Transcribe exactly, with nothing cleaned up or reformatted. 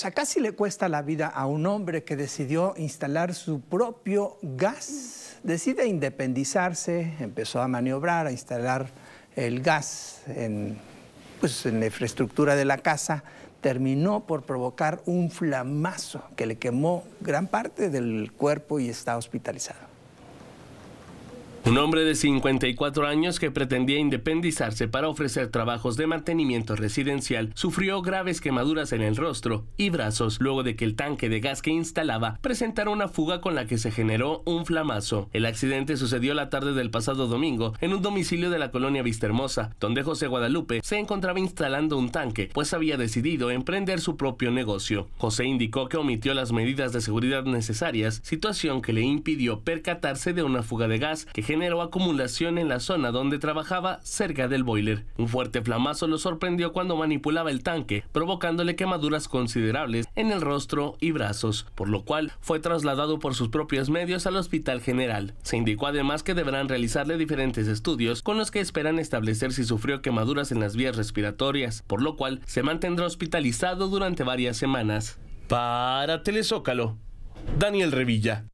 O sea, casi le cuesta la vida a un hombre que decidió instalar su propio gas. Decide independizarse, empezó a maniobrar, a instalar el gas en, pues, en la infraestructura de la casa. Terminó por provocar un flamazo que le quemó gran parte del cuerpo y está hospitalizado. Un hombre de cincuenta y cuatro años que pretendía independizarse para ofrecer trabajos de mantenimiento residencial sufrió graves quemaduras en el rostro y brazos luego de que el tanque de gas que instalaba presentara una fuga con la que se generó un flamazo. El accidente sucedió la tarde del pasado domingo en un domicilio de la colonia Vistermosa, donde José Guadalupe se encontraba instalando un tanque, pues había decidido emprender su propio negocio. José indicó que omitió las medidas de seguridad necesarias, situación que le impidió percatarse de una fuga de gas que generó acumulación en la zona donde trabajaba, cerca del boiler. Un fuerte flamazo lo sorprendió cuando manipulaba el tanque, provocándole quemaduras considerables en el rostro y brazos, por lo cual fue trasladado por sus propios medios al Hospital General. Se indicó además que deberán realizarle diferentes estudios con los que esperan establecer si sufrió quemaduras en las vías respiratorias, por lo cual se mantendrá hospitalizado durante varias semanas. Para Telezócalo, Daniel Revilla.